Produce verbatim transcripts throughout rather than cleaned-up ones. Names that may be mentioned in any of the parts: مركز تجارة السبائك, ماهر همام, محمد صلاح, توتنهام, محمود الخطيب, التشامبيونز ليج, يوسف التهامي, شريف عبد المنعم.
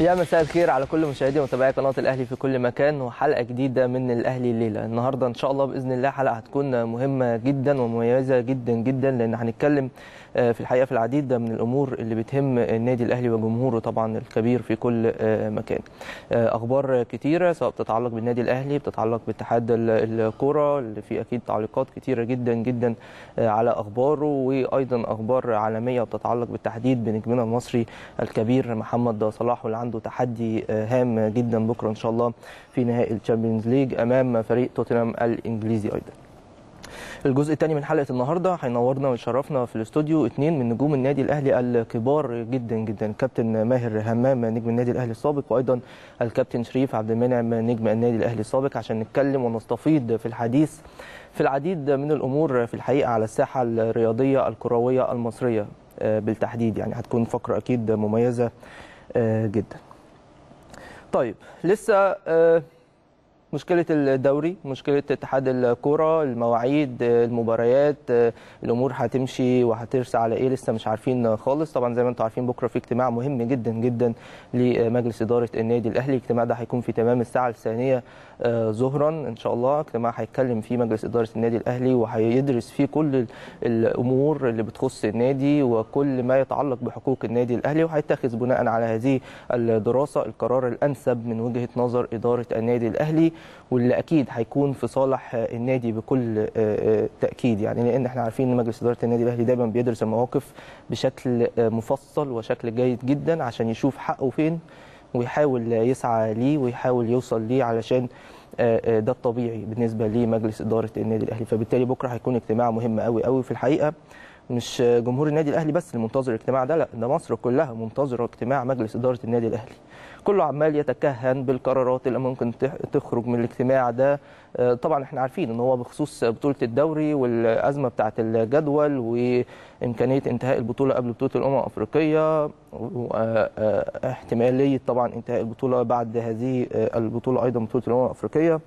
يا مساء الخير على كل مشاهدي ومتابعي قناه الاهلي في كل مكان، وحلقه جديده من الاهلي الليله. النهارده ان شاء الله باذن الله حلقه هتكون مهمه جدا ومميزه جدا جدا، لان هنتكلم في الحقيقه في العديد من الامور اللي بتهم النادي الاهلي وجمهوره طبعا الكبير في كل مكان. اخبار كتيره سواء بتتعلق بالنادي الاهلي، بتتعلق باتحاد الكره اللي فيه اكيد تعليقات كتيره جدا جدا على اخباره، وايضا اخبار عالميه بتتعلق بالتحديد بنجمنا المصري الكبير محمد صلاح، واللي عنده تحدي هام جدا بكره ان شاء الله في نهائي التشامبيونز ليج امام فريق توتنهام الانجليزي. ايضا الجزء الثاني من حلقه النهارده هينورنا ويشرفنا في الاستوديو اثنين من نجوم النادي الاهلي الكبار جدا جدا، الكابتن ماهر همام نجم النادي الاهلي السابق، وايضا الكابتن شريف عبد المنعم نجم النادي الاهلي السابق، عشان نتكلم ونستفيض في الحديث في العديد من الامور في الحقيقه على الساحه الرياضيه الكرويه المصريه بالتحديد. يعني هتكون فقره اكيد مميزه جدا. طيب لسه مشكلة الدوري، مشكلة اتحاد الكرة، المواعيد، المباريات، الأمور هتمشي وهترسى على إيه لسه مش عارفين خالص. طبعا زي ما أنتم عارفين بكرة في اجتماع مهم جدا جدا لمجلس إدارة النادي الأهلي، الاجتماع ده هيكون في تمام الساعة الثانية ظهرا إن شاء الله، اجتماع هيتكلم فيه مجلس إدارة النادي الأهلي وهيدرس فيه كل الأمور اللي بتخص النادي وكل ما يتعلق بحقوق النادي الأهلي، وهيتخذ بناء على هذه الدراسة القرار الأنسب من وجهة نظر إدارة النادي الأهلي، واللي اكيد هيكون في صالح النادي بكل تاكيد. يعني لان احنا عارفين ان مجلس اداره النادي الاهلي دايما بيدرس المواقف بشكل مفصل وشكل جيد جدا عشان يشوف حقه فين ويحاول يسعى ليه ويحاول يوصل ليه، علشان ده الطبيعي بالنسبه لمجلس اداره النادي الاهلي. فبالتالي بكره هيكون اجتماع مهم قوي قوي في الحقيقه. مش جمهور النادي الاهلي بس اللي منتظر الاجتماع ده، لا ده مصر كلها منتظره اجتماع مجلس اداره النادي الاهلي. كله عمال يتكهن بالقرارات اللي ممكن تخرج من الاجتماع ده. طبعا احنا عارفين ان هو بخصوص بطوله الدوري والازمه بتاعه الجدول وامكانيه انتهاء البطوله قبل بطوله الامم الافريقيه، واحتماليه طبعا انتهاء البطوله بعد هذه البطوله ايضا بطوله الامم الافريقيه.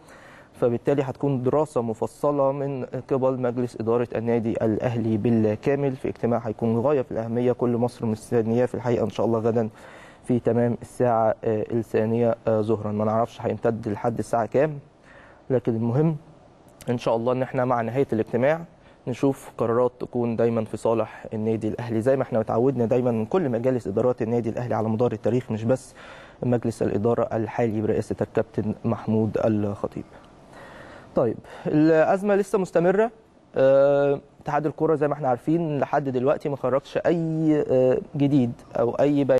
فبالتالي هتكون دراسة مفصلة من قبل مجلس إدارة النادي الأهلي بالكامل في اجتماع هيكون غاية في الأهمية، كل مصر مستنياه في الحقيقة إن شاء الله غدا في تمام الساعة الثانية ظهرا. ما نعرفش هيمتد لحد الساعة كام، لكن المهم إن شاء الله إن احنا مع نهاية الاجتماع نشوف قرارات تكون دايما في صالح النادي الأهلي، زي ما احنا اتعودنا دايما من كل مجالس إدارات النادي الأهلي على مدار التاريخ، مش بس مجلس الإدارة الحالي برئاسة الكابتن محمود الخطيب. طيب الازمه لسه مستمره، اتحاد الكره زي ما احنا عارفين لحد دلوقتي ما خرجش اي جديد او اي بيان